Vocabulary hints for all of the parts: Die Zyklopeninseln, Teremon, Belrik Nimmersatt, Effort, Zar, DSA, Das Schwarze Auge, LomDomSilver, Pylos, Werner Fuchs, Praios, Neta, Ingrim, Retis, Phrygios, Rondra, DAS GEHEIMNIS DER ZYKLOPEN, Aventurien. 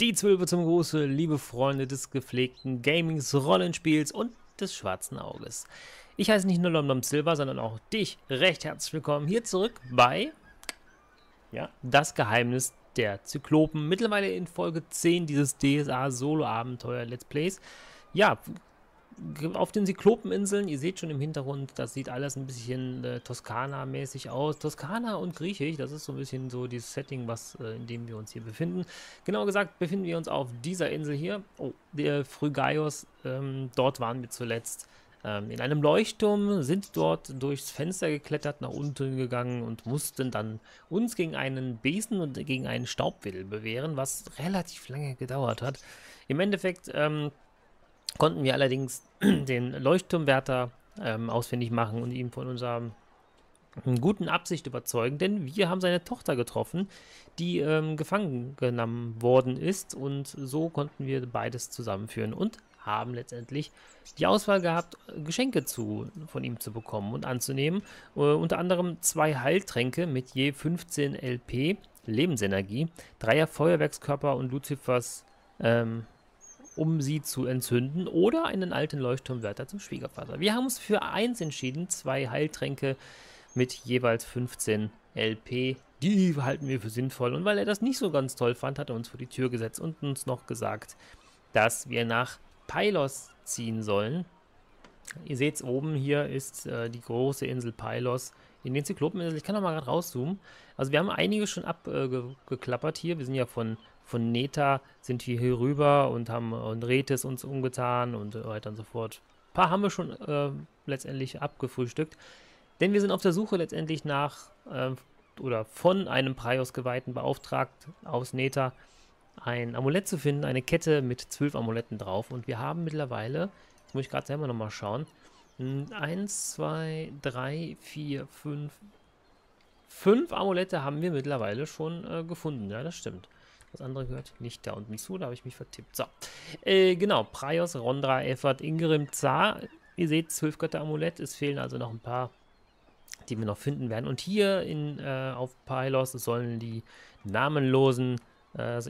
Die Zwölfe zum Gruße, liebe Freunde des gepflegten Gamings, Rollenspiels und des schwarzen Auges. Ich heiße nicht nur LomDomSilver, sondern auch dich recht herzlich willkommen hier zurück bei Das Geheimnis der Zyklopen. Mittlerweile in Folge 10 dieses DSA Solo-Abenteuer Let's Plays. Ja, auf den Zyklopeninseln, ihr seht schon im Hintergrund, das sieht alles ein bisschen Toskana-mäßig aus. Toskana und Griechisch, das ist so ein bisschen so dieses Setting, in dem wir uns hier befinden. Genau gesagt befinden wir uns auf dieser Insel hier, der Phrygios. Dort waren wir zuletzt in einem Leuchtturm, sind dort durchs Fenster geklettert, nach unten gegangen und mussten dann uns gegen einen Besen und gegen einen Staubwedel bewähren, was relativ lange gedauert hat. Im Endeffekt konnten wir allerdings den Leuchtturmwärter ausfindig machen und ihm von unserer guten Absicht überzeugen, denn wir haben seine Tochter getroffen, die gefangen genommen worden ist, und so konnten wir beides zusammenführen und haben letztendlich die Auswahl gehabt, Geschenke von ihm zu bekommen und anzunehmen. Unter anderem 2 Heiltränke mit je 15 LP Lebensenergie, 3er Feuerwerkskörper und Luzifers um sie zu entzünden, oder einen alten Leuchtturmwärter zum Schwiegervater. Wir haben uns für eins entschieden, 2 Heiltränke mit jeweils 15 LP. Die halten wir für sinnvoll. Und weil er das nicht so ganz toll fand, hat er uns vor die Tür gesetzt und uns noch gesagt, dass wir nach Pylos ziehen sollen. Ihr seht es oben, hier ist die große Insel Pylos in den Zyklopeninseln. Ich kann noch mal gerade rauszoomen. Also wir haben einige schon abgeklappert hier. Wir sind ja von Neta sind wir hier rüber und haben Retis uns umgetan und weiter und so fort. Ein paar haben wir schon letztendlich abgefrühstückt, denn wir sind auf der Suche letztendlich nach oder von einem Praios-Geweihten beauftragt aus Neta, ein Amulett zu finden, eine Kette mit 12 Amuletten drauf, und wir haben mittlerweile, jetzt muss ich gerade selber nochmal schauen, 1, 2, 3, 4, 5, 5 Amulette haben wir mittlerweile schon gefunden, ja, das stimmt. Das andere gehört nicht da unten zu, da habe ich mich vertippt. So, genau, Praios, Rondra, Effort, Ingrim, Zar. Ihr seht, 12 Götteramulett. Es fehlen also noch ein paar, die wir noch finden werden. Und hier auf Pylos sollen die Namenlosen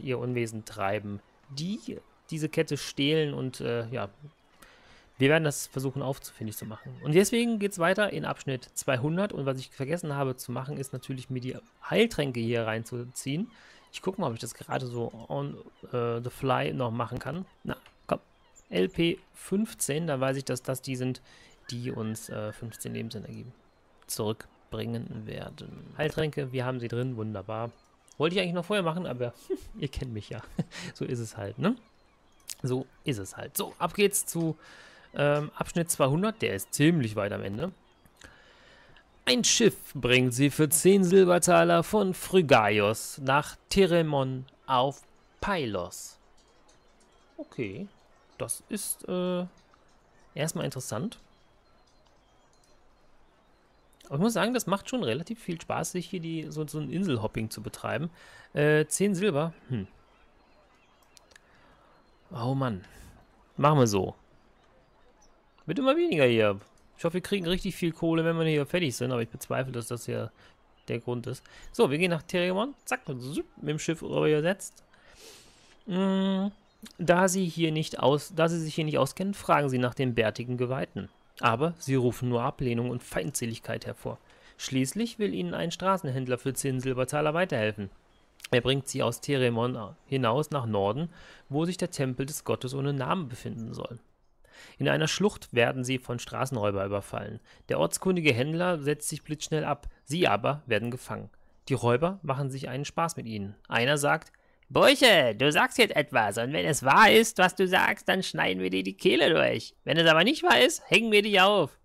ihr Unwesen treiben, die diese Kette stehlen. Und wir werden das versuchen aufzufindig zu machen. Und deswegen geht es weiter in Abschnitt 200. Und was ich vergessen habe zu machen, ist natürlich, mir die Heiltränke hier reinzuziehen. Ich gucke mal, ob ich das gerade so on the fly noch machen kann. Na, komm. LP 15, da weiß ich, dass das die sind, die uns 15 Lebensenergie zurückbringen werden. Heiltränke, wir haben sie drin, wunderbar. Wollte ich eigentlich noch vorher machen, aber ihr kennt mich ja. So ist es halt, ne? So ist es halt. So, ab geht's zu Abschnitt 200, der ist ziemlich weit am Ende. Ein Schiff bringt sie für 10 Silbertaler von Phrygios nach Teremon auf Pylos. Okay, das ist erstmal interessant. Aber ich muss sagen, das macht schon relativ viel Spaß, sich hier so ein Inselhopping zu betreiben. 10 Silber? Oh Mann, machen wir so. Wird immer weniger hier. Ich hoffe, wir kriegen richtig viel Kohle, wenn wir hier fertig sind, aber ich bezweifle, dass das hier der Grund ist. So, wir gehen nach Teremon, zack, mit dem Schiff rübergesetzt. Da sie sich hier nicht auskennen, fragen sie nach den bärtigen Geweihten. Aber sie rufen nur Ablehnung und Feindseligkeit hervor. Schließlich will ihnen ein Straßenhändler für 10 Silbertaler weiterhelfen. Er bringt sie aus Teremon hinaus nach Norden, wo sich der Tempel des Gottes ohne Namen befinden soll. In einer Schlucht werden sie von Straßenräubern überfallen. Der ortskundige Händler setzt sich blitzschnell ab, sie aber werden gefangen. Die Räuber machen sich einen Spaß mit ihnen. Einer sagt: Bursche, du sagst jetzt etwas, und wenn es wahr ist, was du sagst, dann schneiden wir dir die Kehle durch. Wenn es aber nicht wahr ist, hängen wir dich auf.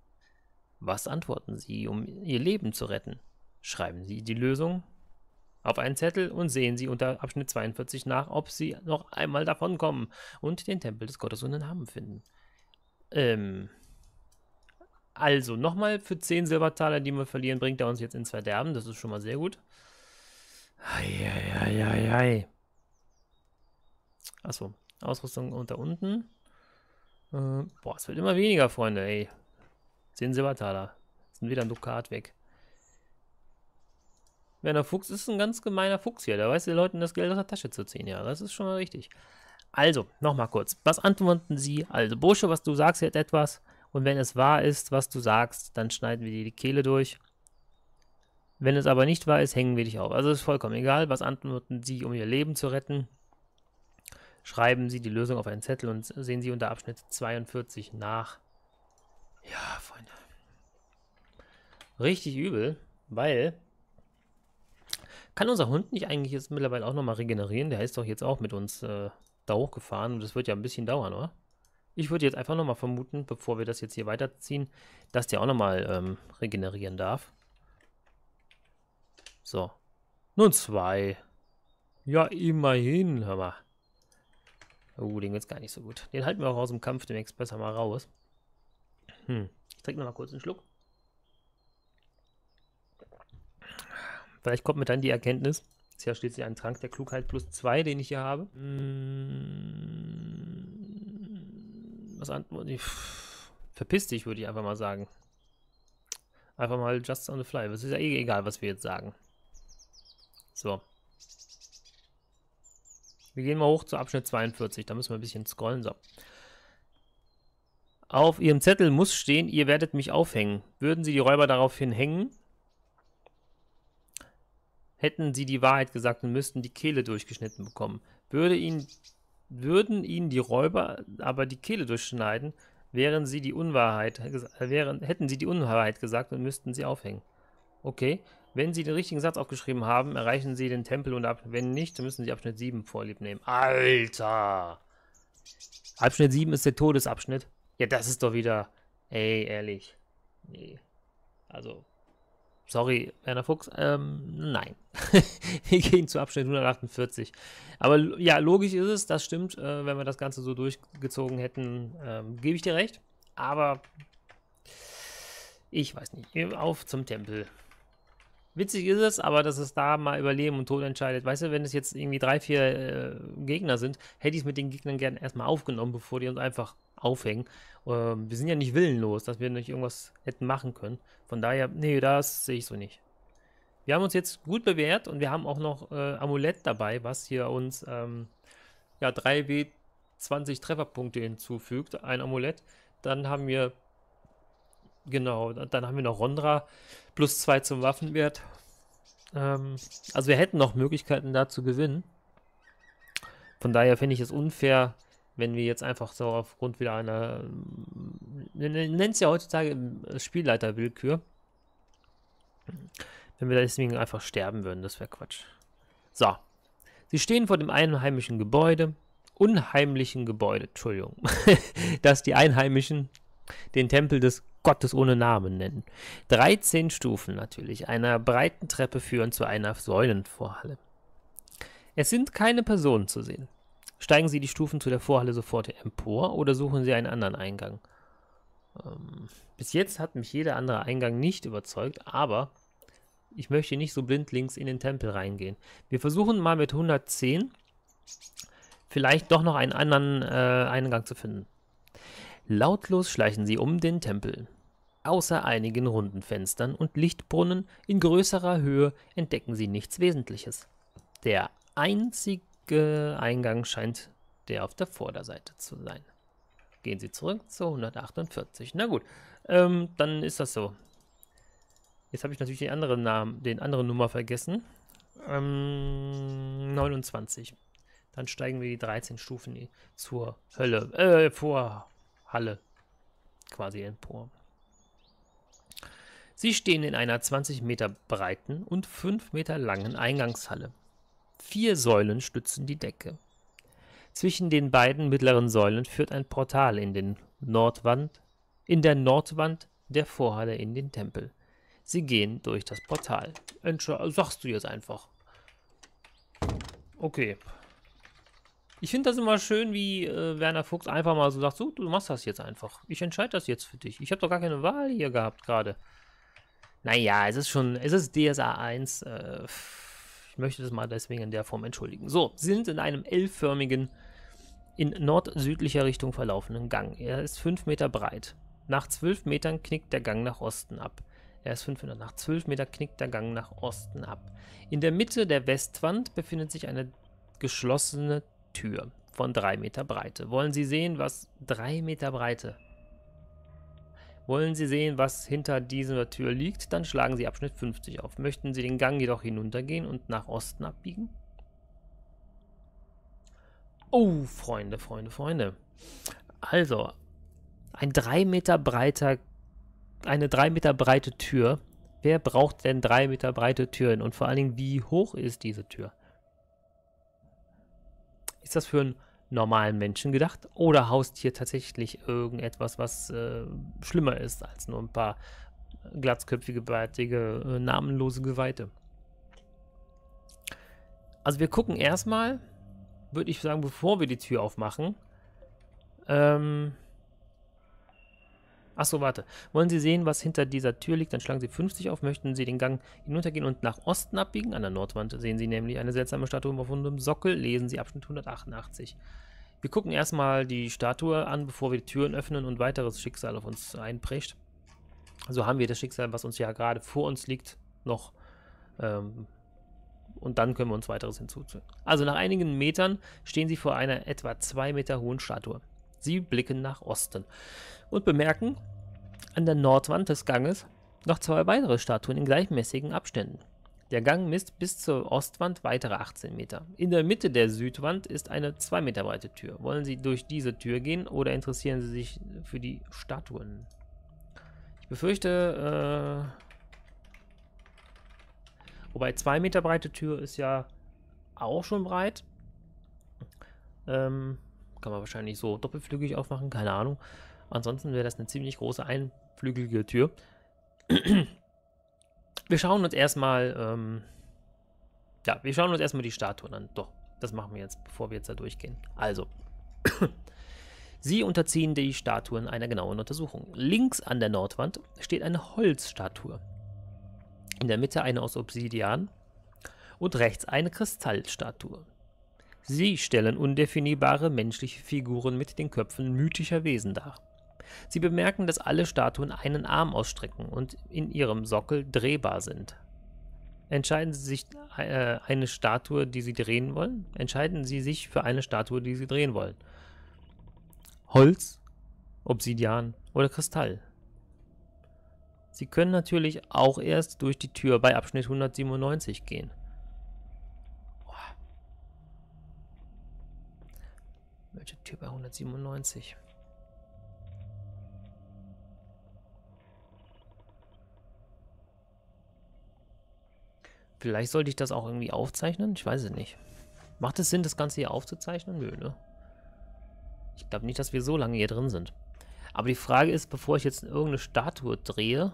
Was antworten sie, um ihr Leben zu retten? Schreiben sie die Lösung auf einen Zettel und sehen sie unter Abschnitt 42 nach, ob sie noch einmal davonkommen und den Tempel des Gottes ohne Namen finden. Also nochmal für 10 Silbertaler, die wir verlieren, bringt er uns jetzt ins Verderben. Das ist schon mal sehr gut. Eieieiei. Achso, Ausrüstung unter unten. Boah, es wird immer weniger, Freunde, ey. 10 Silbertaler. Sind wieder ein Dukat weg. Werner Fuchs ist ein ganz gemeiner Fuchs hier. Der weiß den Leuten das Geld aus der Tasche zu ziehen. Ja, das ist schon mal richtig. Also, nochmal kurz. Was antworten Sie? Also, Bursche, was du sagst, hat etwas. Und wenn es wahr ist, was du sagst, dann schneiden wir dir die Kehle durch. Wenn es aber nicht wahr ist, hängen wir dich auf. Also, es ist vollkommen egal. Was antworten Sie, um ihr Leben zu retten? Schreiben Sie die Lösung auf einen Zettel und sehen Sie unter Abschnitt 42 nach. Ja, Freunde. Richtig übel, weil... Kann unser Hund nicht eigentlich jetzt mittlerweile auch nochmal regenerieren? Der ist doch jetzt auch mit uns da hochgefahren und das wird ja ein bisschen dauern, oder? Ich würde jetzt einfach nochmal vermuten, bevor wir das jetzt hier weiterziehen, dass der auch nochmal regenerieren darf. So. Nun 2. Ja, immerhin, hör mal. Oh, den geht's gar nicht so gut. Den halten wir auch aus dem Kampf demnächst besser mal raus. Ich trinke nochmal kurz einen Schluck. Vielleicht kommt mir dann die Erkenntnis. Hier steht sie ein Trank der Klugheit +2, den ich hier habe. Was antworte ich? Verpiss dich, würde ich einfach mal sagen. Einfach mal just on the fly. Es ist ja eh egal, was wir jetzt sagen. So. Wir gehen mal hoch zu Abschnitt 42. Da müssen wir ein bisschen scrollen. So. Auf Ihrem Zettel muss stehen, ihr werdet mich aufhängen. Würden Sie die Räuber daraufhin hängen? Hätten Sie die Wahrheit gesagt und müssten die Kehle durchgeschnitten bekommen. Würden Ihnen die Räuber aber die Kehle durchschneiden, hätten Sie die Unwahrheit gesagt und müssten Sie aufhängen. Okay, wenn Sie den richtigen Satz aufgeschrieben haben, erreichen Sie den Tempel und wenn nicht, dann müssen Sie Abschnitt 7 vorlieb nehmen. Alter! Abschnitt 7 ist der Todesabschnitt. Ja, das ist doch wieder... Ey, ehrlich. Nee. Also... Sorry, Werner Fuchs, nein. Wir gehen zu Abschnitt 148. Aber ja, logisch ist es, das stimmt. Wenn wir das Ganze so durchgezogen hätten, gebe ich dir recht. Aber ich weiß nicht. Auf zum Tempel. Witzig ist es, aber dass es da mal über Leben und Tod entscheidet. Weißt du, wenn es jetzt irgendwie 3, 4 Gegner sind, hätte ich es mit den Gegnern gerne erstmal aufgenommen, bevor die uns einfach aufhängen. Wir sind ja nicht willenlos, dass wir nicht irgendwas hätten machen können. Von daher, nee, das sehe ich so nicht. Wir haben uns jetzt gut bewährt und wir haben auch noch Amulett dabei, was hier uns ja, 3W20 Trefferpunkte hinzufügt, ein Amulett. Dann haben wir, genau, dann haben wir noch Rondra, +2 zum Waffenwert. Also wir hätten noch Möglichkeiten da zu gewinnen. Von daher finde ich es unfair, wenn wir jetzt einfach so aufgrund wieder einer, nennt es ja heutzutage Spielleiterwillkür, wenn wir deswegen einfach sterben würden, das wäre Quatsch. So, Sie stehen vor dem unheimlichen Gebäude, Entschuldigung, dass die Einheimischen den Tempel des Gottes ohne Namen nennen. 13 Stufen natürlich, einer breiten Treppe führen zu einer Säulenvorhalle. Es sind keine Personen zu sehen. Steigen Sie die Stufen zu der Vorhalle sofort empor oder suchen Sie einen anderen Eingang? Bis jetzt hat mich jeder andere Eingang nicht überzeugt, aber ich möchte nicht so blindlings in den Tempel reingehen. Wir versuchen mal mit 110 vielleicht doch noch einen anderen Eingang zu finden. Lautlos schleichen Sie um den Tempel. Außer einigen runden Fenstern und Lichtbrunnen in größerer Höhe entdecken Sie nichts Wesentliches. Der einzige Eingang scheint der auf der Vorderseite zu sein. Gehen Sie zurück zu 148. Na gut, dann ist das so. Jetzt habe ich natürlich den anderen Namen, den anderen Nummer vergessen. 29. Dann steigen wir die 13 Stufen zur Hölle, Vorhalle quasi empor. Sie stehen in einer 20 Meter breiten und 5 Meter langen Eingangshalle. 4 Säulen stützen die Decke. Zwischen den beiden mittleren Säulen führt ein Portal in der Nordwand der Vorhalle in den Tempel. Sie gehen durch das Portal. Sagst du jetzt einfach. Okay. Ich finde das immer schön, wie Werner Fuchs einfach mal so sagt, so, du machst das jetzt einfach. Ich entscheide das jetzt für dich. Ich habe doch gar keine Wahl hier gehabt gerade. Naja, es ist DSA 1, möchte das mal deswegen in der Form entschuldigen. So, Sie sind in einem L-förmigen, in nord-südlicher Richtung verlaufenden Gang. Er ist 5 Meter breit. Nach 12 Metern knickt der Gang nach Osten ab. Er ist 500 nach 12 Meter, knickt der Gang nach Osten ab. In der Mitte der Westwand befindet sich eine geschlossene Tür von 3 Meter Breite. Wollen Sie sehen, was 3 Meter Breite? Wollen Sie sehen, was hinter dieser Tür liegt? Dann schlagen Sie Abschnitt 50 auf. Möchten Sie den Gang jedoch hinuntergehen und nach Osten abbiegen? Oh, Freunde, Freunde, Freunde. Also, ein 3 Meter breiter Gang. Eine 3 Meter breite Tür. Wer braucht denn 3 Meter breite Türen? Und vor allen Dingen, wie hoch ist diese Tür? Ist das für einen normalen Menschen gedacht? Oder haust hier tatsächlich irgendetwas, was schlimmer ist als nur ein paar glatzköpfige, bärtige, namenlose Geweihte? Also wir gucken erstmal, würde ich sagen, bevor wir die Tür aufmachen, achso, warte. Wollen Sie sehen, was hinter dieser Tür liegt? Dann schlagen Sie 50 auf. Möchten Sie den Gang hinuntergehen und nach Osten abbiegen? An der Nordwand sehen Sie nämlich eine seltsame Statue auf einem Sockel. Lesen Sie Abschnitt 188. Wir gucken erstmal die Statue an, bevor wir die Türen öffnen und weiteres Schicksal auf uns einprägt. So haben wir das Schicksal, was uns ja gerade vor uns liegt, noch. Und dann können wir uns weiteres hinzuziehen. Also nach einigen Metern stehen Sie vor einer etwa 2 Meter hohen Statue. Sie blicken nach Osten und bemerken an der Nordwand des Ganges noch 2 weitere Statuen in gleichmäßigen Abständen. Der Gang misst bis zur Ostwand weitere 18 Meter. In der Mitte der Südwand ist eine 2 Meter breite Tür. Wollen Sie durch diese Tür gehen oder interessieren Sie sich für die Statuen? Ich befürchte, wobei 2 Meter breite Tür ist ja auch schon breit. Kann man wahrscheinlich so doppelflügig aufmachen, keine Ahnung. Ansonsten wäre das eine ziemlich große einflügelige Tür. Wir schauen uns erstmal, die Statuen an. Doch, das machen wir jetzt, bevor wir jetzt da durchgehen. Also, Sie unterziehen die Statuen einer genauen Untersuchung. Links an der Nordwand steht eine Holzstatue. In der Mitte eine aus Obsidian und rechts eine Kristallstatue. Sie stellen undefinierbare menschliche Figuren mit den Köpfen mythischer Wesen dar. Sie bemerken, dass alle Statuen einen Arm ausstrecken und in ihrem Sockel drehbar sind. Entscheiden Sie sich eine Statue, die Sie drehen wollen? Entscheiden Sie sich für eine Statue, die Sie drehen wollen. Holz, Obsidian oder Kristall. Sie können natürlich auch erst durch die Tür bei Abschnitt 197 gehen. Welche Tür bei 197? Vielleicht sollte ich das auch irgendwie aufzeichnen? Ich weiß es nicht. Macht es Sinn, das Ganze hier aufzuzeichnen? Nö, ne? Ich glaube nicht, dass wir so lange hier drin sind. Aber die Frage ist, bevor ich jetzt irgendeine Statue drehe...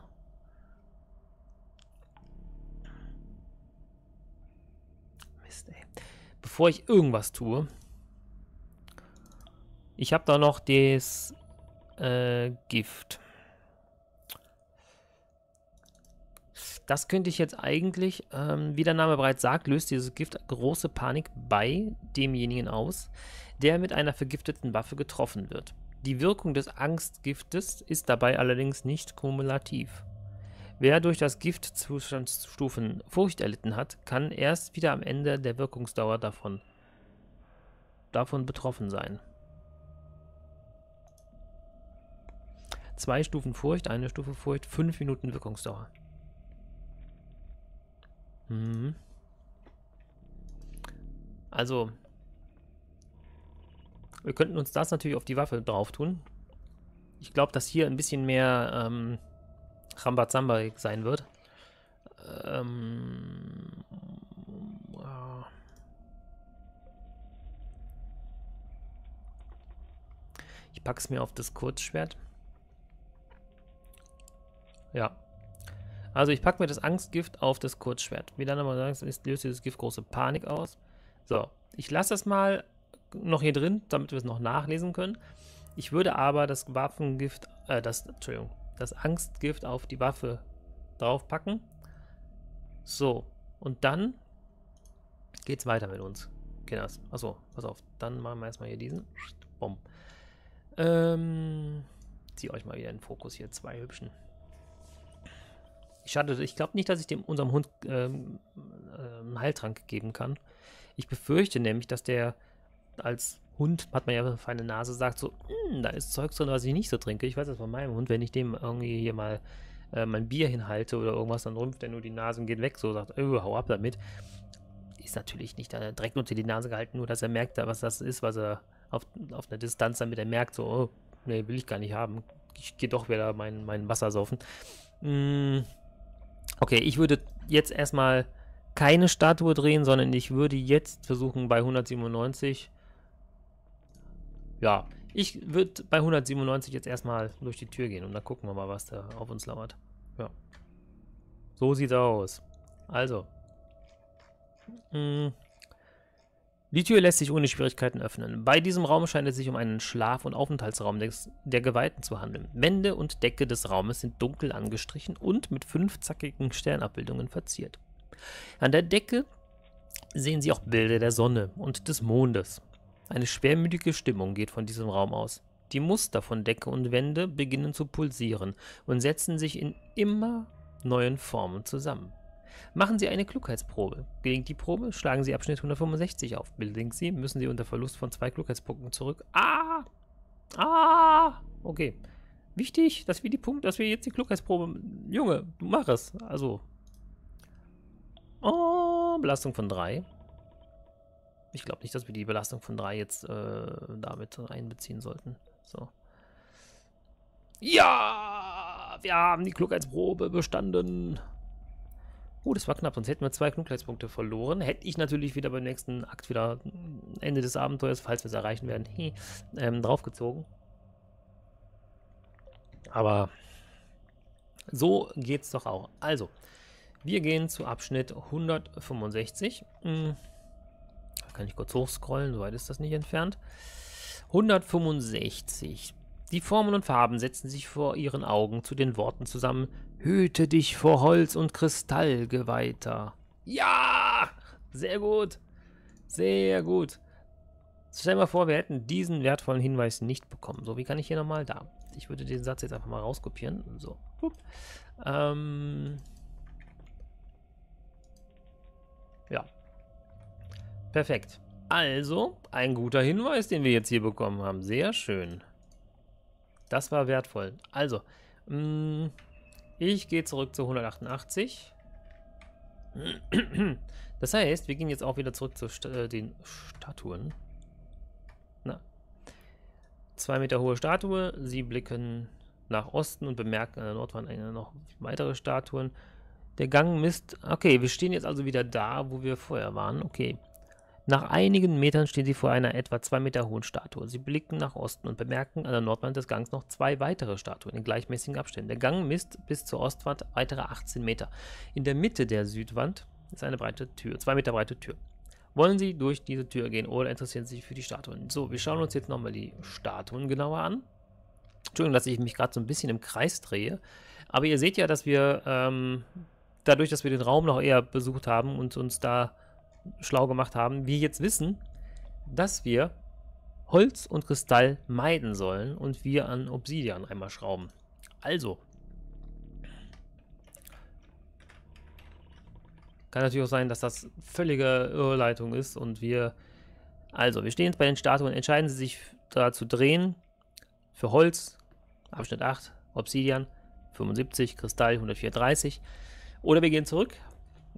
Mist, ey. Bevor ich irgendwas tue... Ich habe da noch das Gift. Das könnte ich jetzt eigentlich, wie der Name bereits sagt, löst dieses Gift große Panik bei demjenigen aus, der mit einer vergifteten Waffe getroffen wird. Die Wirkung des Angstgiftes ist dabei allerdings nicht kumulativ. Wer durch das Gift Zustandsstufen Furcht erlitten hat, kann erst wieder am Ende der Wirkungsdauer davon betroffen sein. 2 Stufen Furcht, 1 Stufe Furcht, 5 Minuten Wirkungsdauer. Mhm. Also, wir könnten uns das natürlich auf die Waffe drauf tun. Ich glaube, dass hier ein bisschen mehr Rambazamba sein wird. Ich packe es mir auf das Kurzschwert. Ja, also ich packe mir das Angstgift auf das Kurzschwert. Wie dann aber sagen, es löst dieses Gift große Panik aus. So, ich lasse das mal noch hier drin, damit wir es noch nachlesen können. Ich würde aber das Waffengift, das Angstgift auf die Waffe draufpacken. So, und dann geht's weiter mit uns. Kinders. Achso, pass auf, dann machen wir erstmal hier diesen. Bumm. Zieh euch mal wieder in den Fokus hier, 2 hübschen. Schade, ich glaube nicht, dass ich dem unserem Hund einen Heiltrank geben kann. Ich befürchte nämlich, dass der als Hund, hat man ja eine feine Nase, sagt so, da ist Zeug drin, was ich nicht so trinke. Ich weiß das von meinem Hund, wenn ich dem irgendwie hier mal mein Bier hinhalte oder irgendwas, dann rümpft er nur die Nase und geht weg, so sagt, hau ab damit. Ist natürlich nicht direkt unter die Nase gehalten, nur dass er merkt, was das ist, was er auf einer Distanz damit er merkt, so, oh, nee, will ich gar nicht haben. Ich gehe doch wieder mein Wasser saufen. Okay, ich würde jetzt erstmal keine Statue drehen, sondern ich würde jetzt versuchen bei 197. Ja, ich würde bei 197 jetzt erstmal durch die Tür gehen und dann gucken wir mal, was da auf uns lauert. Ja. So sieht's aus. Also. Die Tür lässt sich ohne Schwierigkeiten öffnen. Bei diesem Raum scheint es sich um einen Schlaf- und Aufenthaltsraum der Geweihten zu handeln. Wände und Decke des Raumes sind dunkel angestrichen und mit 5 zackigen Sternabbildungen verziert. An der Decke sehen Sie auch Bilder der Sonne und des Mondes. Eine schwermütige Stimmung geht von diesem Raum aus. Die Muster von Decke und Wände beginnen zu pulsieren und setzen sich in immer neuen Formen zusammen. Machen Sie eine Klugheitsprobe. Gelingt die Probe, schlagen Sie Abschnitt 165 auf. Gelingt sie, müssen Sie unter Verlust von 2 Klugheitspunkten zurück. Okay. Wichtig, dass wir jetzt die Klugheitsprobe... Junge, du mach es. Also... Oh, Belastung von 3. Ich glaube nicht, dass wir die Belastung von 3 jetzt damit einbeziehen sollten. So. Ja! Wir haben die Klugheitsprobe bestanden. Oh, das war knapp, sonst hätten wir 2 Klugheitspunkte verloren. Hätte ich natürlich wieder beim nächsten Akt wieder Ende des Abenteuers, falls wir es erreichen werden, draufgezogen. Aber so geht's doch auch. Also, wir gehen zu Abschnitt 165. Da kann ich kurz hochscrollen, soweit ist das nicht entfernt. 165. Die Formen und Farben setzen sich vor ihren Augen zu den Worten zusammen: Hüte dich vor Holz und Kristall, Geweihter. Ja! Sehr gut. Sehr gut. Stell dir mal vor, wir hätten diesen wertvollen Hinweis nicht bekommen. So, wie kann ich hier nochmal da? Ich würde den Satz jetzt einfach mal rauskopieren. So. Ja. Perfekt. Also, ein guter Hinweis, den wir jetzt hier bekommen haben. Sehr schön. Das war wertvoll. Also, ich gehe zurück zu 188. Das heißt, wir gehen jetzt auch wieder zurück zu den Statuen. Na. 2 Meter hohe Statue. Sie blicken nach Osten und bemerken an der Nordwand noch weitere Statuen. Der Gang misst... Okay, wir stehen jetzt also wieder da, wo wir vorher waren. Okay. Nach einigen Metern stehen sie vor einer etwa 2 Meter hohen Statue. Sie blicken nach Osten und bemerken an der Nordwand des Gangs noch 2 weitere Statuen in gleichmäßigen Abständen. Der Gang misst bis zur Ostwand weitere 18 Meter. In der Mitte der Südwand ist eine breite Tür, 2 Meter breite Tür. Wollen Sie durch diese Tür gehen oder interessieren Sie sich für die Statuen? So, wir schauen uns jetzt nochmal die Statuen genauer an. Entschuldigung, dass ich mich gerade so ein bisschen im Kreis drehe. Aber ihr seht ja, dass wir dadurch, dass wir den Raum noch eher besucht haben und uns da schlau gemacht haben, wir jetzt wissen, dass wir Holz und Kristall meiden sollen und wir an Obsidian einmal schrauben. Also, kann natürlich auch sein, dass das völlige Irrleitung ist und wir stehen jetzt bei den Statuen, entscheiden Sie sich da zu drehen, für Holz, Abschnitt 8, Obsidian, 75, Kristall, 134, oder wir gehen zurück.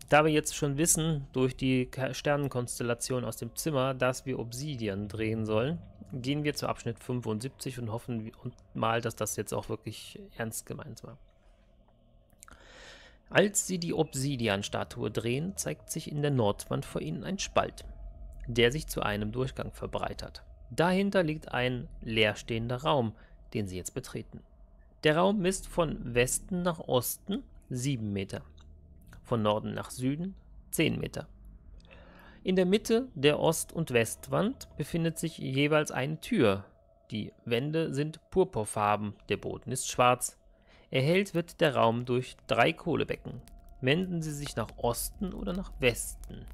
Da wir jetzt schon wissen, durch die Sternenkonstellation aus dem Zimmer, dass wir Obsidian drehen sollen, gehen wir zu Abschnitt 75 und hoffen mal, dass das jetzt auch wirklich ernst gemeint war. Als sie die Obsidian-Statue drehen, zeigt sich in der Nordwand vor ihnen ein Spalt, der sich zu einem Durchgang verbreitert. Dahinter liegt ein leerstehender Raum, den sie jetzt betreten. Der Raum misst von Westen nach Osten 7 Meter. Von Norden nach Süden 10 Meter. In der Mitte der Ost- und Westwand befindet sich jeweils eine Tür. Die Wände sind purpurfarben, der Boden ist schwarz. Erhellt wird der Raum durch 3 Kohlebecken. Wenden Sie sich nach Osten oder nach Westen.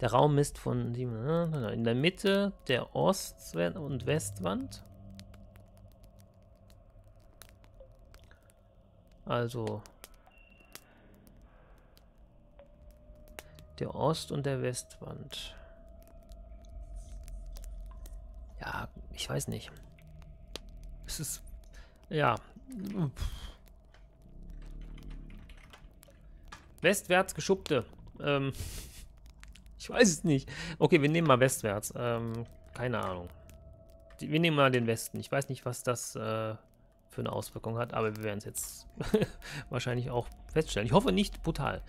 Der Raum misst von... In der Mitte der Ost- und Westwand... Also der Ost- und der Westwand. Ja, ich weiß nicht. Es ist... Ja. Westwärts geschuppte. Ich weiß es nicht. Okay, wir nehmen mal westwärts. Keine Ahnung. Wir nehmen mal den Westen. Ich weiß nicht, was das für eine Auswirkung hat, aber wir werden es jetzt wahrscheinlich auch feststellen. Ich hoffe nicht brutal.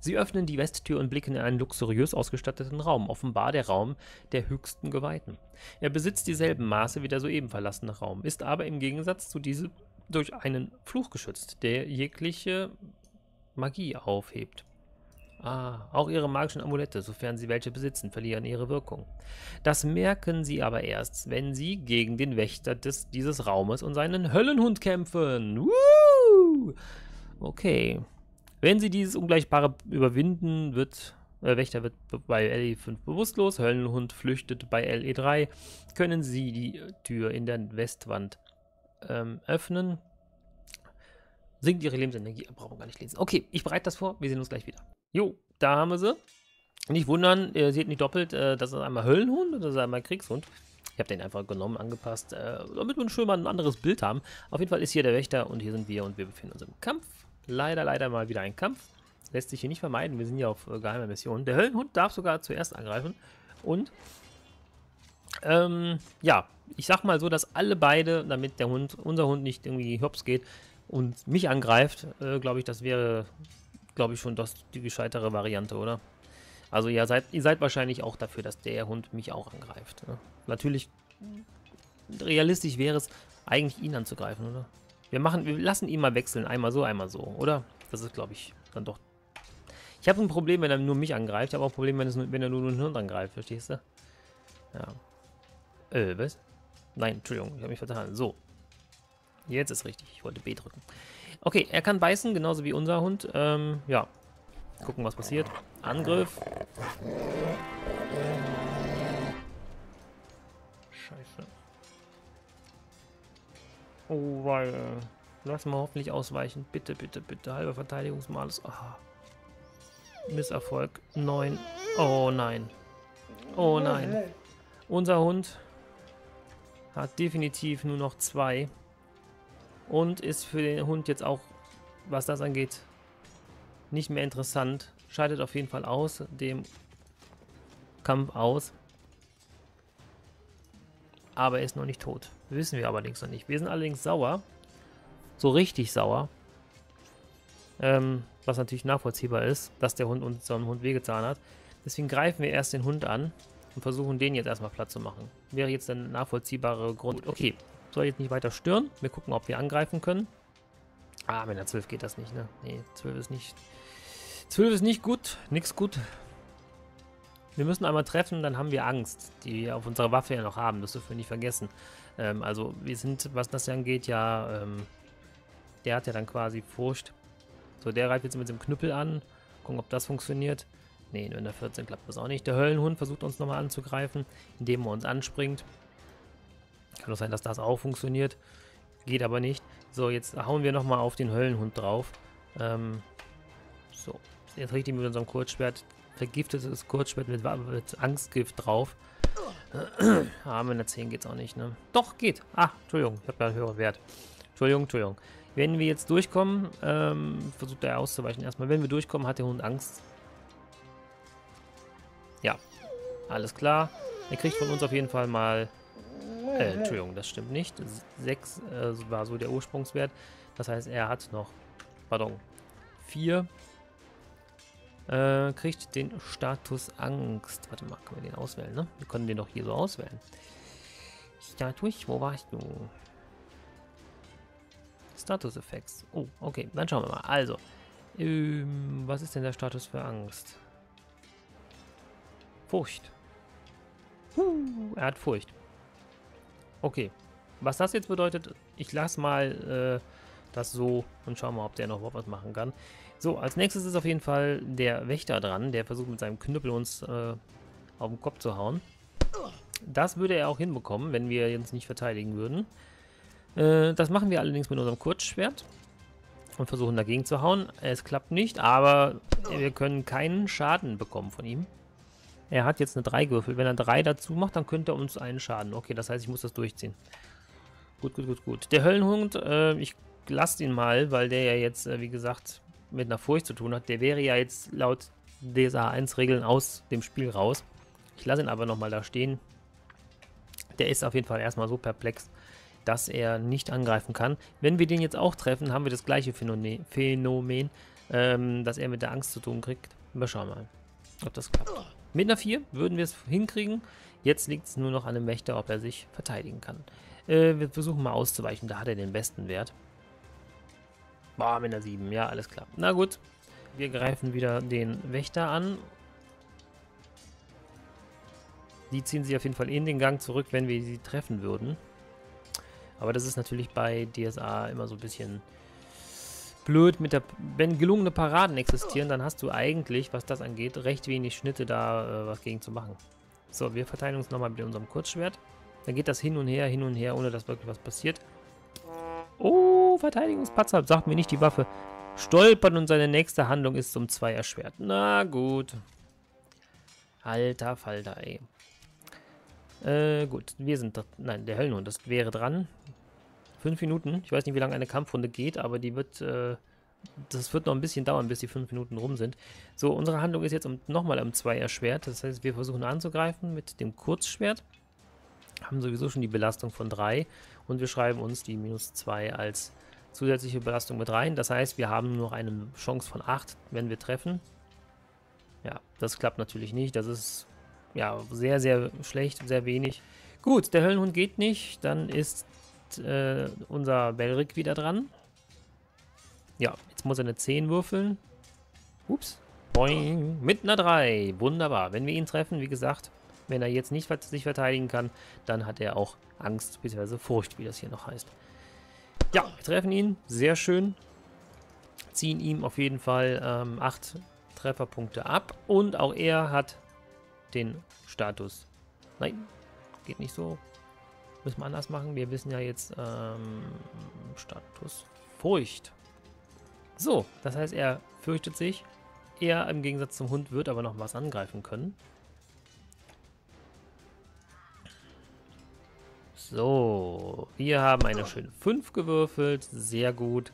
Sie öffnen die Westtür und blicken in einen luxuriös ausgestatteten Raum, offenbar der Raum der höchsten Geweihten. Er besitzt dieselben Maße wie der soeben verlassene Raum, ist aber im Gegensatz zu diesem durch einen Fluch geschützt, der jegliche Magie aufhebt. Ah, auch ihre magischen Amulette, sofern sie welche besitzen, verlieren ihre Wirkung. Das merken sie aber erst, wenn sie gegen den Wächter dieses Raumes und seinen Höllenhund kämpfen. Woo! Okay. Wenn sie dieses Ungleichbare überwinden, Wächter wird bei LE5 bewusstlos, Höllenhund flüchtet bei LE3, können sie die Tür in der Westwand öffnen. Sinkt ihre Lebensenergie, brauchen wir gar nicht lesen. Okay, ich bereite das vor, wir sehen uns gleich wieder. Jo, da haben wir sie. Nicht wundern, ihr seht nicht doppelt, das ist einmal Höllenhund und das ist einmal Kriegshund. Ich habe den einfach genommen, angepasst, damit wir schön mal ein anderes Bild haben. Auf jeden Fall ist hier der Wächter und hier sind wir und wir befinden uns im Kampf. Leider, leider mal wieder ein Kampf. Lässt sich hier nicht vermeiden, wir sind ja auf geheimer Mission. Der Höllenhund darf sogar zuerst angreifen. Und, ja, ich sag mal so, dass alle beide, damit der Hund, unser Hund nicht irgendwie hops geht und mich angreift, glaube ich, das wäre, glaube ich, schon die gescheitere Variante, oder? Also ihr seid wahrscheinlich auch dafür, dass der Hund mich auch angreift. Ne? Natürlich, realistisch wäre es, eigentlich ihn anzugreifen, oder? Wir lassen ihn mal wechseln. Einmal so, oder? Das ist, glaube ich, dann doch... Ich habe ein Problem, wenn er nur mich angreift. Ich habe auch ein Problem, wenn er nur den Hund angreift. Verstehst du? Ja. Was? Nein, Entschuldigung. Ich habe mich vertan. So. Jetzt ist richtig. Ich wollte B drücken. Okay, er kann beißen, genauso wie unser Hund. Ja. Gucken, was passiert. Angriff. Scheiße. Oh, weil. Lass mal hoffentlich ausweichen. Bitte, bitte, bitte. Halber Verteidigungsmalus. Aha. Misserfolg. 9. Oh nein. Oh nein. Unser Hund hat definitiv nur noch 2. Und ist für den Hund jetzt auch, was das angeht, nicht mehr interessant. Scheidet auf jeden Fall aus dem Kampf aus. Aber er ist noch nicht tot. Wissen wir allerdings noch nicht. Wir sind allerdings sauer. So richtig sauer. Was natürlich nachvollziehbar ist, dass der Hund unserem Hund wehgetan hat. Deswegen greifen wir erst den Hund an und versuchen, den jetzt erstmal platt zu machen. Wäre jetzt ein nachvollziehbarer Grund. Okay, soll jetzt nicht weiter stören. Wir gucken, ob wir angreifen können. Ah, mit einer 12 geht das nicht, ne? Nee, 12 ist nicht... 12 ist nicht gut. Nix gut. Wir müssen einmal treffen, dann haben wir Angst, die wir auf unserer Waffe ja noch haben. Das dürfen wir nicht vergessen. Also wir sind, was das angeht, ja, der hat ja dann quasi Furcht. So, der reibt jetzt mit dem Knüppel an. Gucken, ob das funktioniert. Nee, nur in der 14 klappt das auch nicht. Der Höllenhund versucht uns nochmal anzugreifen, indem er uns anspringt. Kann doch sein, dass das auch funktioniert. Geht aber nicht. So, jetzt hauen wir nochmal auf den Höllenhund drauf. So, jetzt richtig mit unserem Kurzschwert. Vergiftetes Kurzschwert mit Angstgift drauf. Ah, mit einer 10 geht's auch nicht, ne? Doch, geht. Ah, Entschuldigung, ich habe ja einen höheren Wert. Entschuldigung, Entschuldigung. Wenn wir jetzt durchkommen, versucht er auszuweichen erstmal. Wenn wir durchkommen, hat der Hund Angst. Ja, alles klar. Er kriegt von uns auf jeden Fall mal... Entschuldigung, das stimmt nicht. 6 war so der Ursprungswert. Das heißt, er hat noch... Pardon. 4... kriegt den Status Angst. Warte mal, können wir den auswählen, ne? Wir können den doch hier so auswählen. Status, wo warst du? Status Effects. Oh, okay, dann schauen wir mal. Also, was ist denn der Status für Angst? Furcht. Er hat Furcht. Okay, was das jetzt bedeutet, ich lasse mal das so und schauen mal, ob der noch was machen kann. So, als nächstes ist auf jeden Fall der Wächter dran, der versucht mit seinem Knüppel uns auf den Kopf zu hauen. Das würde er auch hinbekommen, wenn wir uns nicht verteidigen würden. Das machen wir allerdings mit unserem Kurzschwert. und versuchen dagegen zu hauen. Es klappt nicht, aber wir können keinen Schaden bekommen von ihm. Er hat jetzt eine 3 gewürfelt. Wenn er 3 dazu macht, dann könnte er uns einen schaden. Okay, das heißt, ich muss das durchziehen. Gut, gut, gut, gut. Der Höllenhund, ich lasse ihn mal, weil der ja jetzt, wie gesagt, mit einer Furcht zu tun hat. Der wäre ja jetzt laut DSA 1 Regeln aus dem Spiel raus. Ich lasse ihn aber nochmal da stehen. Der ist auf jeden Fall erstmal so perplex, dass er nicht angreifen kann. Wenn wir den jetzt auch treffen, haben wir das gleiche Phänomen, dass er mit der Angst zu tun kriegt. Wir schauen mal, ob das klappt. Mit einer 4 würden wir es hinkriegen. Jetzt liegt es nur noch an dem Wächter, ob er sich verteidigen kann. Wir versuchen mal auszuweichen, da hat er den besten Wert. Boah, mit einer 7, ja, alles klar. Na gut, wir greifen wieder den Wächter an. Die ziehen sie auf jeden Fall in den Gang zurück, wenn wir sie treffen würden. Aber das ist natürlich bei DSA immer so ein bisschen blöd. Wenn gelungene Paraden existieren, dann hast du eigentlich, was das angeht, recht wenig Schnitte da was gegen zu machen. So, wir verteilen uns nochmal mit unserem Kurzschwert. Dann geht das hin und her, ohne dass wirklich was passiert. Oh, Verteidigungspatzer, sagt mir nicht die Waffe. Stolpern und seine nächste Handlung ist um 2 erschwert. Na gut. Alter Falter, ey. Gut, wir sind... Nein, der Höllenhund, das wäre dran. 5 Minuten. Ich weiß nicht, wie lange eine Kampfrunde geht, aber die wird... das wird noch ein bisschen dauern, bis die 5 Minuten rum sind. So, unsere Handlung ist jetzt nochmal um 2 erschwert. Das heißt, wir versuchen anzugreifen mit dem Kurzschwert. Haben sowieso schon die Belastung von 3. Und wir schreiben uns die -2 als zusätzliche Belastung mit rein. Das heißt, wir haben nur noch eine Chance von 8, wenn wir treffen. Ja, das klappt natürlich nicht. Das ist... ja, sehr, sehr schlecht, sehr wenig. Gut, der Höllenhund geht nicht. Dann ist unser Belrik wieder dran. Ja, jetzt muss er eine 10 würfeln. Ups. Boing. Mit einer 3. Wunderbar. Wenn wir ihn treffen, wie gesagt, wenn er jetzt nicht sich verteidigen kann, dann hat er auch Angst, bzw. Furcht, wie das hier noch heißt. Ja, wir treffen ihn. Sehr schön. Ziehen ihm auf jeden Fall 8 Trefferpunkte ab. Und auch er hat... den Status. Nein, geht nicht so. Müssen wir anders machen. Wir wissen ja jetzt Status Furcht. So, das heißt, er fürchtet sich. Er im Gegensatz zum Hund wird aber noch was angreifen können. So, wir haben eine schöne 5 gewürfelt. Sehr gut.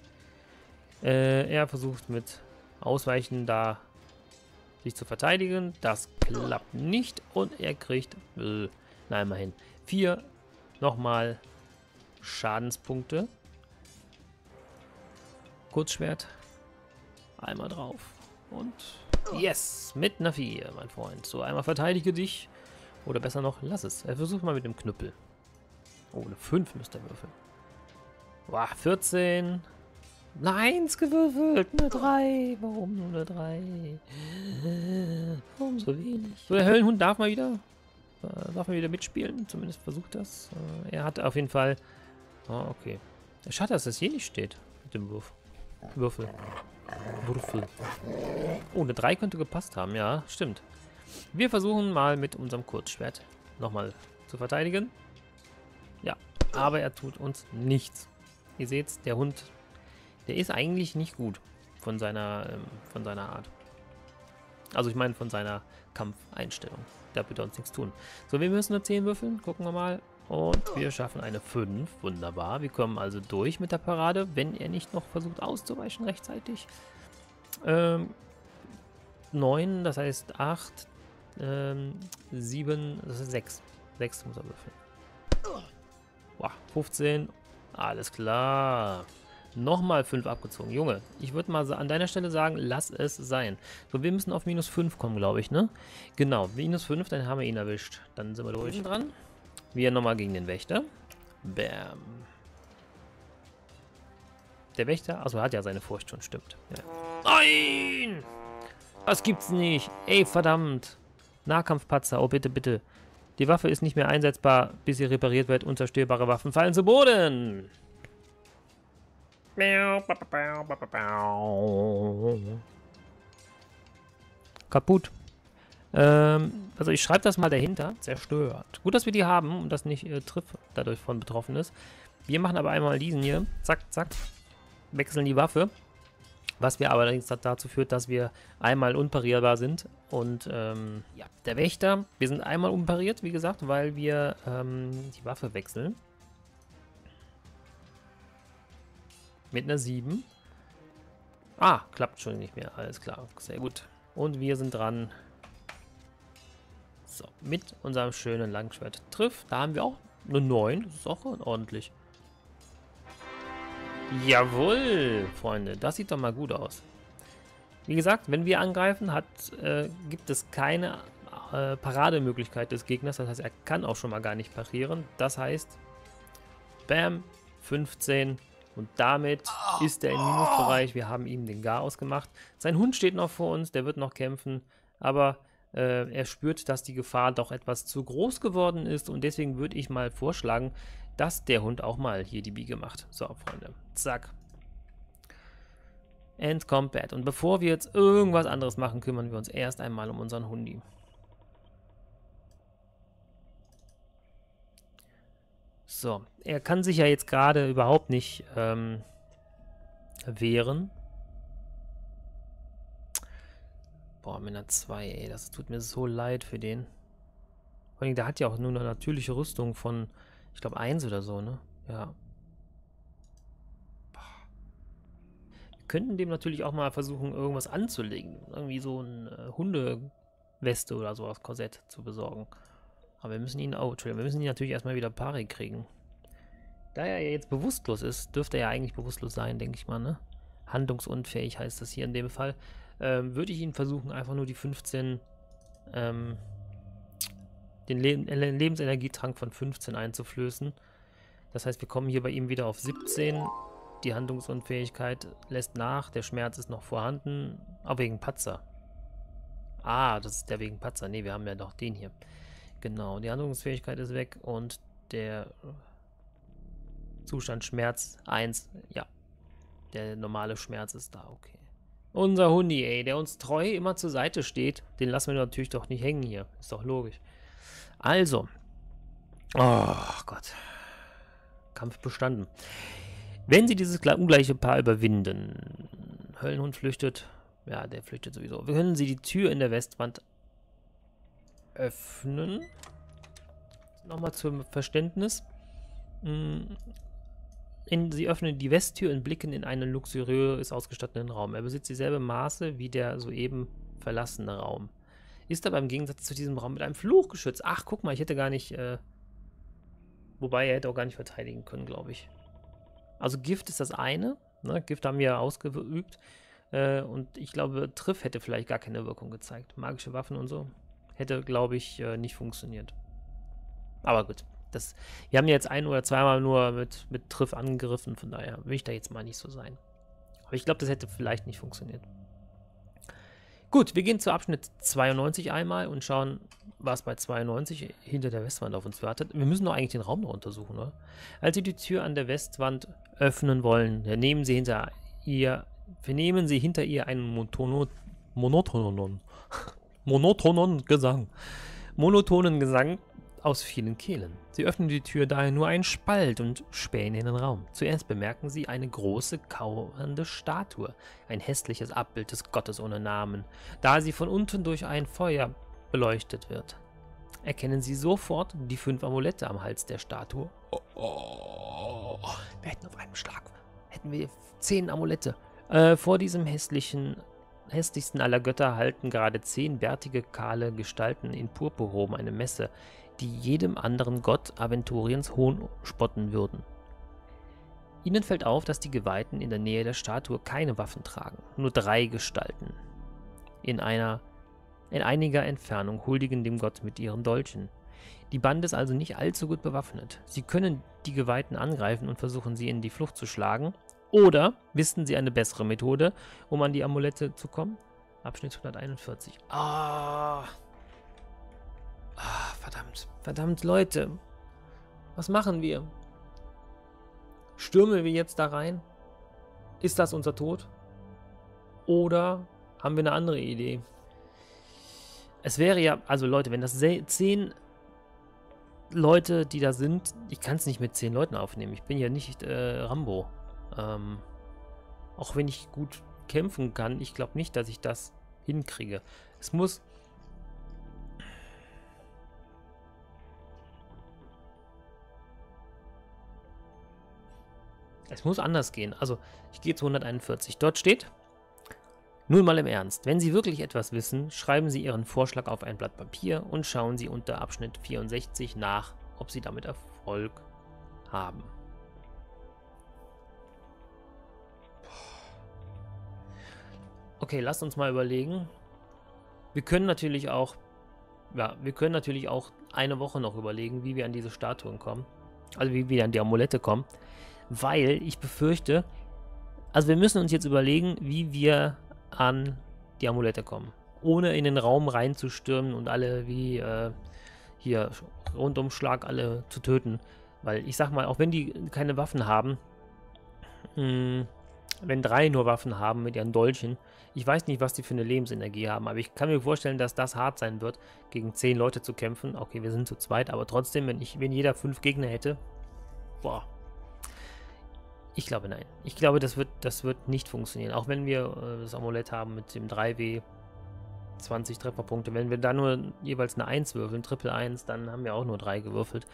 Er versucht mit Ausweichen da sich zu verteidigen. Das klappt nicht und er kriegt, na immerhin, 4 nochmal Schadenspunkte. Kurzschwert. Einmal drauf. Und yes, mit einer 4, mein Freund. So, einmal verteidige dich. Oder besser noch, lass es. Versuch mal mit dem Knüppel. Oh, eine 5 müsste er würfeln. Boah, 14. Eine 1 gewürfelt, eine 3. Warum nur eine 3? Warum so wenig? So, der Höllenhund darf mal wieder mitspielen. Zumindest versucht das. Er hat auf jeden Fall... Oh, okay. Schade, dass das hier nicht steht. Mit dem Würfel. Oh, eine 3 könnte gepasst haben. Ja, stimmt. Wir versuchen mal mit unserem Kurzschwert nochmal zu verteidigen. Ja, aber er tut uns nichts. Ihr seht's, der Hund... der ist eigentlich nicht gut von seiner Art. Also ich meine von seiner Kampfeinstellung. Da wird er uns nichts tun. So, wir müssen nur 10 würfeln. Gucken wir mal. Und wir schaffen eine 5. Wunderbar. Wir kommen also durch mit der Parade, wenn er nicht noch versucht auszuweichen rechtzeitig. 9, das heißt 8. 7, das ist 6. 6 muss er würfeln. Boah, 15. Alles klar. Nochmal 5 abgezogen. Junge, ich würde mal an deiner Stelle sagen, lass es sein. So, wir müssen auf -5 kommen, glaube ich, ne? Genau, -5, dann haben wir ihn erwischt. Dann sind wir durch dran. Wir nochmal gegen den Wächter. Bam. Der Wächter, also hat ja seine Furcht schon, stimmt. Ja. Nein! Das gibt's nicht. Ey, verdammt. Nahkampfpatzer, oh bitte, bitte. Die Waffe ist nicht mehr einsetzbar, bis sie repariert wird. Unzerstörbare Waffen fallen zu Boden. Kaputt. Also ich schreibe das mal dahinter. Zerstört. Gut, dass wir die haben und das nicht trifft, dadurch von betroffen ist. Wir machen aber einmal diesen hier. Zack, zack. Wechseln die Waffe. was wir aber allerdings dazu führt, dass wir einmal unparierbar sind. Und ja, der Wächter, wir sind einmal unpariert, wie gesagt, weil wir die Waffe wechseln. Mit einer 7. Ah, klappt schon nicht mehr, alles klar, sehr gut. Und wir sind dran. So, mit unserem schönen Langschwert trifft. Da haben wir auch eine 9, das ist auch ordentlich. Jawohl, Freunde, das sieht doch mal gut aus. Wie gesagt, wenn wir angreifen, gibt es keine Parademöglichkeit des Gegners. Das heißt, er kann auch schon mal gar nicht parieren. Das heißt, bam, 15. Und damit ist er im Minusbereich. Wir haben ihm den Gar ausgemacht. Sein Hund steht noch vor uns, der wird noch kämpfen. Aber er spürt, dass die Gefahr doch etwas zu groß geworden ist. Und deswegen würde ich mal vorschlagen, dass der Hund auch mal hier die Biege macht. So, Freunde. Zack. End Combat. Und bevor wir jetzt irgendwas anderes machen, kümmern wir uns erst einmal um unseren Hundi. So, er kann sich ja jetzt gerade überhaupt nicht wehren. Boah, mit einer 2, ey, das tut mir so leid für den. Vor allem, der hat ja auch nur eine natürliche Rüstung von, ich glaube, 1 oder so, ne? Ja. Wir könnten dem natürlich auch mal versuchen, irgendwas anzulegen. Irgendwie so eine Hundeweste oder so aus Korsett zu besorgen. Aber wir müssen ihn auch, wir müssen ihn natürlich erstmal wieder pari kriegen. Da er jetzt bewusstlos ist, dürfte er ja eigentlich bewusstlos sein, denke ich mal, ne? Handlungsunfähig heißt das hier in dem Fall. Würde ich ihn versuchen, einfach nur die 15, den Lebensenergietrank von 15 einzuflößen. Das heißt, wir kommen hier bei ihm wieder auf 17. Die Handlungsunfähigkeit lässt nach, der Schmerz ist noch vorhanden. Auch wegen Patzer. Ah, das ist der wegen Patzer. Ne, wir haben ja noch den hier. Genau, die Handlungsfähigkeit ist weg und der Zustand Schmerz 1, ja, der normale Schmerz ist da, okay. Unser Hundi, ey, der uns treu immer zur Seite steht, den lassen wir natürlich doch nicht hängen hier, ist doch logisch. Also, oh Gott, Kampf bestanden. Wenn sie dieses ungleiche Paar überwinden, Höllenhund flüchtet, ja, der flüchtet sowieso. Wir können sie die Tür in der Westwand öffnen. Nochmal zum Verständnis. Sie öffnen die Westtür und blicken in einen luxuriös ausgestatteten Raum. Er besitzt dieselbe Maße wie der soeben verlassene Raum. Ist aber im Gegensatz zu diesem Raum mit einem Fluch geschützt. Ach, guck mal, ich hätte gar nicht... wobei, er hätte auch gar nicht verteidigen können, glaube ich. Also Gift ist das eine. Ne? Gift haben wir ja ausgeübt. Und ich glaube, Triff hätte vielleicht gar keine Wirkung gezeigt. Magische Waffen und so. Hätte, glaube ich, nicht funktioniert. Aber gut. Das, wir haben jetzt ein- oder zweimal nur mit Triff angegriffen, von daher will ich da jetzt mal nicht so sein. Aber ich glaube, das hätte vielleicht nicht funktioniert. Gut, wir gehen zu Abschnitt 92 einmal und schauen, was bei 92 hinter der Westwand auf uns wartet. Wir müssen doch eigentlich den Raum noch untersuchen, oder? Als Sie die Tür an der Westwand öffnen wollen, vernehmen Sie hinter ihr einen monotonen Gesang aus vielen Kehlen. Sie öffnen die Tür daher nur einen Spalt und spähen in den Raum. Zuerst bemerken sie eine große, kauernde Statue, ein hässliches Abbild des Gottes ohne Namen, da sie von unten durch ein Feuer beleuchtet wird. Erkennen sie sofort die 5 Amulette am Hals der Statue. Wir hätten auf einem Schlag, hätten wir 10 Amulette. Vor diesem hässlichsten aller Götter halten gerade 10 bärtige, kahle Gestalten in Purpurroben eine Messe, die jedem anderen Gott Aventuriens Hohn spotten würden. Ihnen fällt auf, dass die Geweihten in der Nähe der Statue keine Waffen tragen, nur 3 Gestalten. In einiger Entfernung huldigen dem Gott mit ihren Dolchen. Die Bande ist also nicht allzu gut bewaffnet. Sie können die Geweihten angreifen und versuchen, sie in die Flucht zu schlagen. Oder wissen Sie eine bessere Methode, um an die Amulette zu kommen? Abschnitt 141. Verdammt, Leute. Was machen wir? Stürmen wir jetzt da rein? Ist das unser Tod? Oder haben wir eine andere Idee? Es wäre ja, also Leute, wenn das 10 Leute, die da sind, ich kann es nicht mit 10 Leuten aufnehmen. Ich bin ja nicht Rambo. Auch wenn ich gut kämpfen kann. Ich glaube nicht, dass ich das hinkriege. Es muss... Es muss anders gehen. Also, ich gehe zu 141. Dort steht... Nun mal im Ernst, wenn Sie wirklich etwas wissen, schreiben Sie Ihren Vorschlag auf ein Blatt Papier und schauen Sie unter Abschnitt 64 nach, ob Sie damit Erfolg haben. Okay, lasst uns mal überlegen. Wir können natürlich auch eine Woche noch überlegen, wie wir an diese Statuen kommen. Also wie wir an die Amulette kommen. Weil ich befürchte, also wir müssen uns jetzt überlegen, wie wir an die Amulette kommen. Ohne in den Raum reinzustürmen und alle wie hier Rundumschlag alle zu töten. Weil ich sag mal, auch wenn die keine Waffen haben, wenn 3 nur Waffen haben mit ihren Dolchen, ich weiß nicht, was die für eine Lebensenergie haben, aber ich kann mir vorstellen, dass das hart sein wird, gegen 10 Leute zu kämpfen. Okay, wir sind zu zweit, aber trotzdem, wenn jeder 5 Gegner hätte, boah. Ich glaube, nein. Ich glaube, das wird nicht funktionieren. Auch wenn wir das Amulett haben mit dem 3W 20 Trefferpunkte. Wenn wir da nur jeweils eine 1 würfeln, Triple 1, dann haben wir auch nur 3 gewürfelt.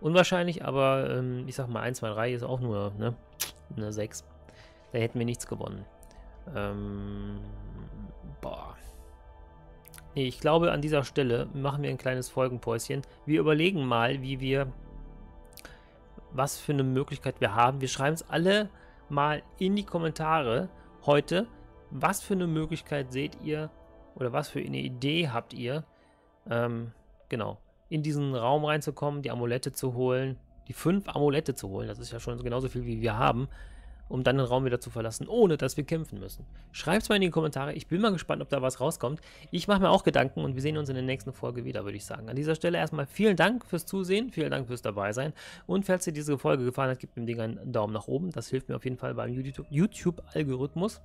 Unwahrscheinlich, aber ich sag mal, 1, 2, 3 ist auch nur eine 6. Da hätten wir nichts gewonnen. Boah. Nee, ich glaube, an dieser Stelle machen wir ein kleines Folgenpäuschen. Wir überlegen mal, was für eine Möglichkeit wir haben. Wir schreiben es alle mal in die Kommentare heute. Was für eine Möglichkeit seht ihr oder was für eine Idee habt ihr, genau, in diesen Raum reinzukommen, die Amulette zu holen, die 5 Amulette zu holen. Das ist ja schon genauso viel, wie wir haben, um dann den Raum wieder zu verlassen, ohne dass wir kämpfen müssen. Schreibt es mal in die Kommentare. Ich bin mal gespannt, ob da was rauskommt. Ich mache mir auch Gedanken und wir sehen uns in der nächsten Folge wieder, würde ich sagen. An dieser Stelle erstmal vielen Dank fürs Zusehen, vielen Dank fürs Dabeisein. Und falls dir diese Folge gefallen hat, gib dem Ding einen Daumen nach oben. Das hilft mir auf jeden Fall beim YouTube-Algorithmus.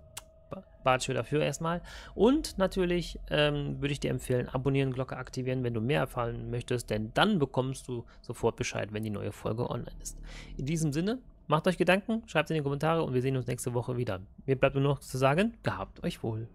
Batschel dafür erstmal. Und natürlich würde ich dir empfehlen, abonnieren, Glocke aktivieren, wenn du mehr erfahren möchtest, denn dann bekommst du sofort Bescheid, wenn die neue Folge online ist. In diesem Sinne, macht euch Gedanken, schreibt es in die Kommentare und wir sehen uns nächste Woche wieder. Mir bleibt nur noch zu sagen, gehabt euch wohl.